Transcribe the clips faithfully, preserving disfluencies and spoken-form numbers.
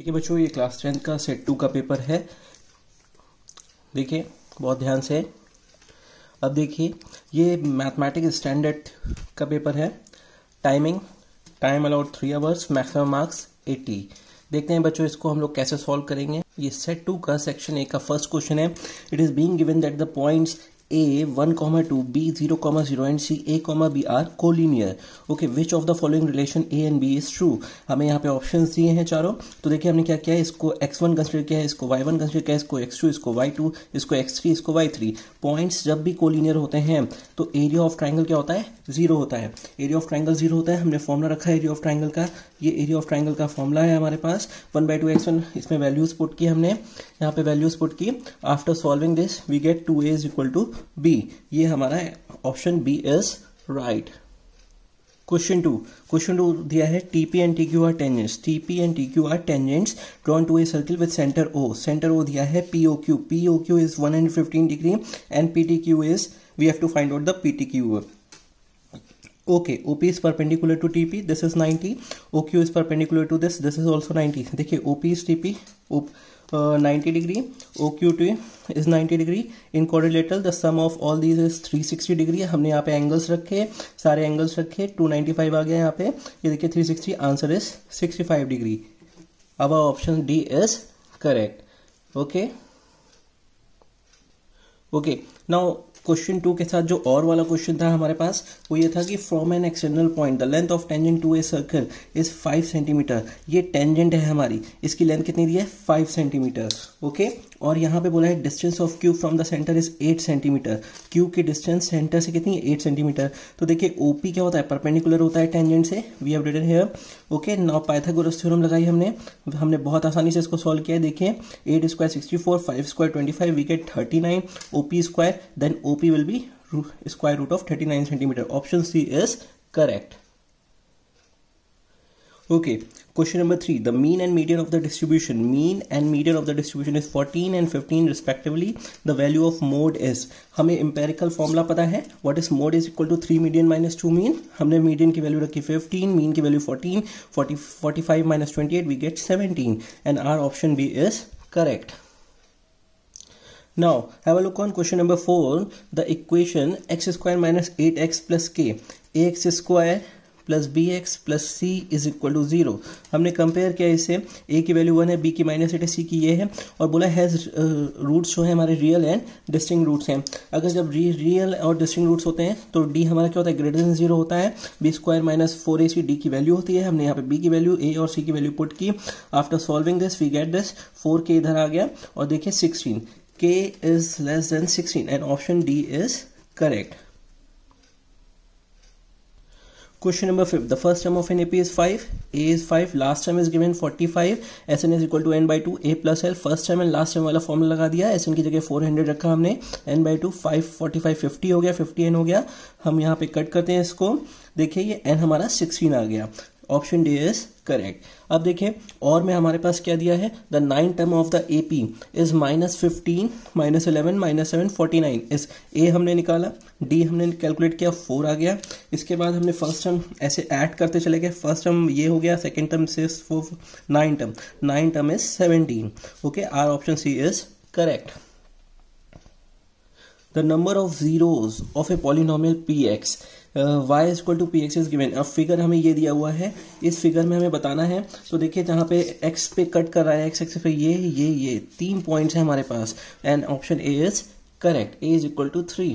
देखिए बच्चों, ये क्लास टेंथ का सेट टू का पेपर है। देखिए बहुत ध्यान से, अब देखिए ये मैथमेटिक्स स्टैंडर्ड का पेपर है। Timing, time allowed three hours, maximum marks eighty. देखते हैं बच्चों इसको हम लोग कैसे सॉल्व करेंगे। ये सेट टू का सेक्शन ए का फर्स्ट क्वेश्चन है। It is being given that the points A one comma two, B zero comma zero and C a comma b are collinear. Okay, which of the following relation a and b is true. हमें यहाँ पे options दिए हैं चारों। तो देखिए हमने क्या किया है, इसको एक्स वन कंसिडर किया है, इसको वाई वन कंसिडर किया है, इसको एक्स टू, इसको वाई टू, इसको एक्स थ्री, इसको वाई थ्री। पॉइंट्स जब भी कोलिनियर होते हैं तो एरिया ऑफ ट्राइंगल क्या होता है, जीरो होता है। एरिया ऑफ ट्राइंगल जीरो होता है। हमने फॉर्मूला रखा है एरिया ऑफ ट्राइंगल का, ये एरिया ऑफ ट्राइंगल का फॉर्मूला है हमारे पास, one by two x one. इसमें वैल्यूज पुट की हमने, यहाँ पे वैल्यूज पुट की। After solving this we get two a is equal to b. ये हमारा option B is right. Question two, question two दिया है TP and TQ are tangents. TP and TQ are tangents drawn to a circle with centre O. Centre O दिया है POQ. POQ is one hundred fifteen degree and PTQ is, we have to find out the PTQ. Okay, O P is perpendicular to T P, this is ninety. O Q is perpendicular to this, this is also ninety. देखिए O P is T P, O P, uh, ninety degree, O Q is ninety degree. In quadrilateral the sum of all these is three hundred sixty degree. हमने यहाँ पे angles रखे, सारे angles रखे, two ninety-five आ गया यहाँ पे। ये देखिए three sixty, answer is sixty-five degree. अब option D is correct. Okay okay now question two के साथ जो और वाला क्वेश्चन था हमारे पास, वो ये था कि from an external point the length of tangent to a circle is five centimetre. ये टेंजेंट है हमारी, इसकी लेंथ कितनी दी है, फाइव सेंटीमीटर। ओके, और यहाँ पे बोला है distance of Q from the centre is eight centimetre. Q की डिस्टेंस सेंटर से कितनी है, एट सेंटीमीटर। तो देखिए ओपी क्या होता है, परपेंडिकुलर होता है टेंजेंट से, we have written here. Okay, now Pythagoras theorem लगाई हमने, हमने बहुत आसानी से इसको सॉल्व किया है। देखिए eight square sixty four, five square twenty five, we get thirty nine. OP square, then OP will be square root of thirty nine centimetre. Option C is correct. Okay, question number three, the mean and median of the distribution. Mean and median of the distribution is fourteen and fifteen respectively. The value of mode is, हमें empirical formula पता है, what is mode is equal to three median minus two mean. हमने median की value रखी fifteen, mean की value fourteen, forty forty five minus twenty eight, we get seventeen and our option B is correct. Now have a look on question number four, the equation x square minus eight x plus k, x square plus b x plus c is equal to zero. हमने compare किया इसे, a की value one है, b की minus eight है, C की ये है, और बोला हैज रूट्स जो है हमारे रियल एंड डिस्टिंक्ट रूट्स हैं। अगर जब रि, रियल और डिस्टिंक्ट रूट्स होते हैं तो डी हमारा क्या होता है, ग्रेटर देन जीरो होता है। B square minus four a c, D की वैल्यू होती है। हमने यहाँ पे बी की वैल्यू, ए और सी की वैल्यू पुट की। After solving this we get this, four के इधर आ गया और देखिए sixteen, K is less than sixteen and option D is correct. Question number five. The first term of an A P is five. A is five. Last term is given forty-five. S N is equal to n by two. A plus L. First term and last term वाला formula लगा दिया। S N की जगह four hundred रखा हमने. N by two, five, forty-five, fifty हो गया, fifty N हो गया। हम यहाँ पे कट करते हैं इसको। देखिए ये N हमारा sixteen आ गया। Option D is correct. अब देखिए और में हमारे पास क्या दिया है, the nine term of the A P is minus fifteen minus eleven minus seven, forty nine is. A हमने निकाला, डी हमने कैलकुलेट किया, फोर आ गया। इसके बाद हमने फर्स्ट टर्म ऐसे ऐड करते चले गए, फर्स्ट टर्म ये हो गया, सेकेंड टर्म से four, nine term, nine term is seventeen. Okay, our option C is correct. The number of zeros of a polynomial p x, y is equal to p x is given. अब figure हमें ये दिया हुआ है, इस figure में हमें बताना है। तो देखिए जहाँ पे x पे कट कर रहा है, x एक्सिस पे ये ये ये तीन पॉइंट्स हैं हमारे पास and option a is correct. a is equal to three.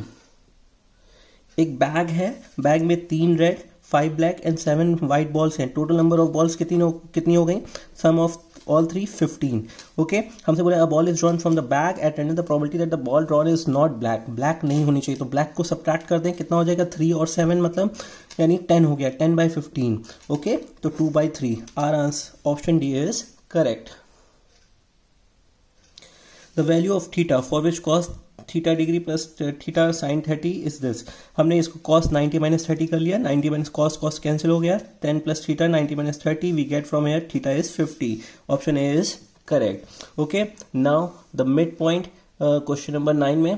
एक बैग है, बैग में तीन red, five black and seven white balls हैं। टोटल नंबर ऑफ बॉल्स कितनी हो, कितनी हो गई, sum of all three fifteen. Okay, हमसे बोला a ball is drawn from the bag at random, the probability that the ball drawn is not black. black नहीं होनी चाहिए, तो black को subtract कर दें, कितना हो जाएगा, three और seven मतलब यानी ten हो गया, ten by fifteen. ओके, तो two by three. our answer option D is correct. the value of theta for which cos theta degree plus theta sine thirty is this. हमने इसको cos ninety minus thirty कर लिया, ninety minus cos cos cancel हो गया, ten plus theta ninety minus thirty, we get from here theta is fifty. Option A is correct. Okay, now the mid point, question number nine में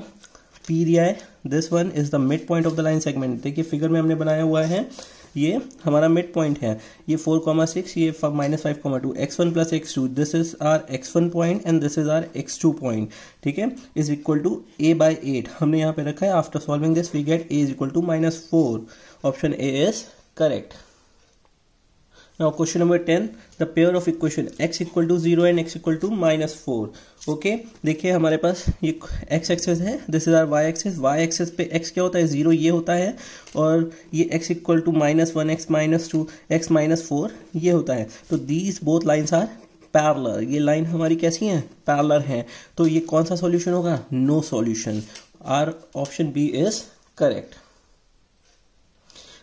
P दिया है, this one is the mid point of the line segment. देखिए figure में हमने बनाया हुआ है, ये हमारा मिड पॉइंट है, ये फोर कॉमा सिक्स, ये minus five comma two, x one plus x two, this is our x one point and this is our x two point, ठीक है, is equal to a by eight हमने यहाँ पे रखा है. After solving this we get a is equal to minus four. Option A is correct. Now question number ten, the pair of equation x equal to zero and x equal to minus four. Okay, देखिए हमारे पास ये x axis है, this is our y axis. y axis पे x क्या होता है, zero ये होता है, और ये x equal to minus one, x minus two, x minus four ये होता है. तो these both lines are parallel, ये लाइन हमारी कैसी हैं, पैरेलल हैं. तो ये कौन सा सॉल्यूशन होगा, no solution. Our option B is correct.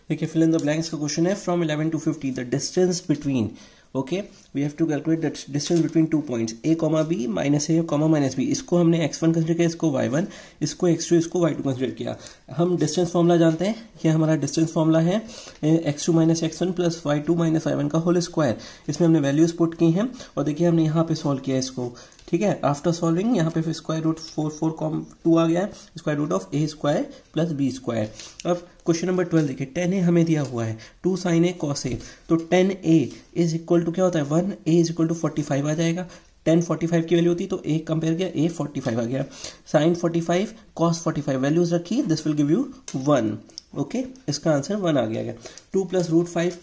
देखिए फिल इन द ब्लैंक्स का क्वेश्चन है, from eleven to fifty the distance between. Okay, we have to calculate the distance between two points A comma B minus A comma minus B. इसको हमने x one consider किया, इसको y one, इसको x two, इसको y two consider किया. हम distance formula जानते हैं, ये हमारा डिस्टेंस फॉर्मूला है x two minus x one plus y two minus y one का होल स्क्वायर. इसमें हमने वैल्यूज पुट की हैं और देखिए हमने यहाँ पे सॉल्व किया इसको, ठीक है. आफ्टर सॉल्विंग यहाँ पे फिर square root four four comma two आ गया है, square root of A square plus B square. अब क्वेश्चन नंबर ट्वेल्व देखिए, टेन ए हमें दिया हुआ है, two sine A cos A. तो tan A is equal to क्या होता है, one, A is equal to forty five आ जाएगा. टेन फोर्टी फाइव की वैल्यू होती है तो ए कंपेयर किया, ए फोर्टी फाइव आ गया. Sine forty five cos forty five values रखी, this will give you one. Okay, इसका आंसर वन आ गया. टू प्लस रूट फाइव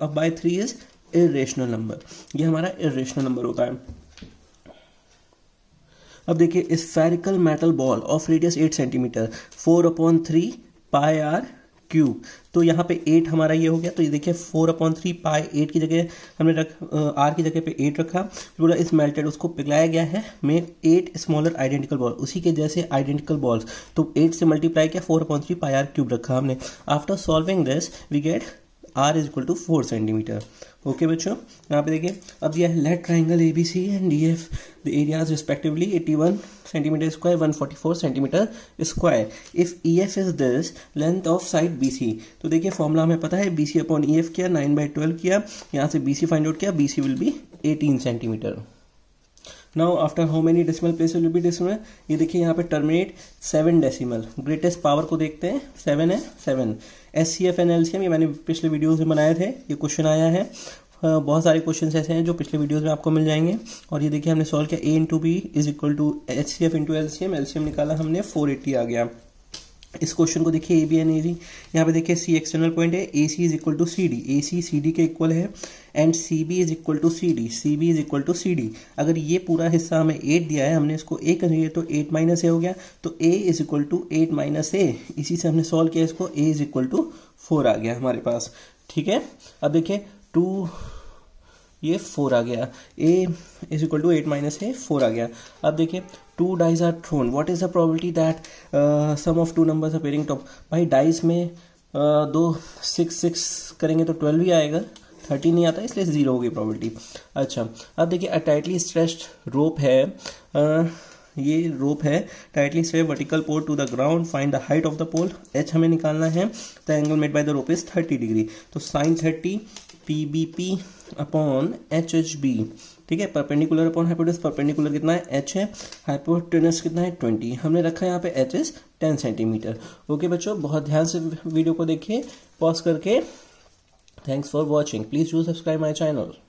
अब by three is irrational number, ये हमारा इर्रेशनल नंबर होता है. अब देखिए spherical metal ball of radius eight centimetre, four upon three pi r cube. तो यहाँ पे एट हमारा ये हो गया, तो ये देखिए four upon three pi eight की जगह हमने रख आर की जगह पे एट रखा. बोला इस मेल्टेड, उसको पिघलाया गया है में एट स्मॉलर आइडेंटिकल बॉल, उसी के जैसे आइडेंटिकल बॉल्स. तो एट से मल्टीप्लाई किया, four upon three pi r cube रखा हमने. After solving this we get r is equal to four centimetre. Okay बच्चों, यहाँ पे देखिए अब दिया है let triangle A B C and D F the areas respectively eighty one centimetre square, one forty four centimetre square. If E F is this length of side B C, तो देखिए formula हमें पता है, B C upon E F किया, nine by twelve किया, यहाँ से B C find out किया, B C will be eighteen centimetre. Now after how many decimal place will be decimal, ये देखिए यहाँ पे terminate seven decimal, greatest power को देखते हैं, सेवन है seven. H C F and L C M, ये मैंने पिछले वीडियोज़ में बनाए थे, ये क्वेश्चन आया है. बहुत सारे क्वेश्चन ऐसे हैं जो पिछले वीडियोज़ में आपको मिल जाएंगे. और ये देखिए हमने सॉल्व किया, a into B is equal to H C F into L C M, L C M निकाला हमने, फोर एट्टी आ गया. इस क्वेश्चन को देखिए ए बी एन ए सी, यहाँ पे देखिए सी एक्सटर्नल पॉइंट है, A C is equal to C D, A C C D के इक्वल है, and C B is equal to C D, C B is equal to C D. अगर ये पूरा हिस्सा हमें एट दिया है, हमने इसको ए करेंगे तो एट माइनस ए हो गया, तो A is equal to eight minus A, इसी से हमने सॉल्व किया इसको, A is equal to four आ गया हमारे पास, ठीक है. अब देखिए टू, ये फोर आ गया, A is equal to eight minus A, four आ गया. अब देखिए two dice are thrown, what is the probability that sum of two numbers appearing top. भाई डाइज में uh, दो सिक्स सिक्स करेंगे तो ट्वेल्व ही आएगा, थर्टी नहीं आता, इसलिए जीरो होगी प्रोबेबिलिटी. अच्छा, अब देखिए अ टाइटली स्ट्रेच्ड रोप है, uh, ये रोप है tightly stretched vertical pole to the ground, find the height of the pole, H हमें निकालना है. The angle made by the rope is thirty degree, तो sine thirty P B P upon H H B, ठीक है. Perpendicular upon hypotenuse, perpendicular कितना है H है, hypotenuse कितना है ट्वेंटी, हमने रखा है यहाँ पे H is ten centimetre. Okay बच्चों, बहुत ध्यान से वीडियो को देखिए पॉज करके. Thanks for watching, please do subscribe my channel.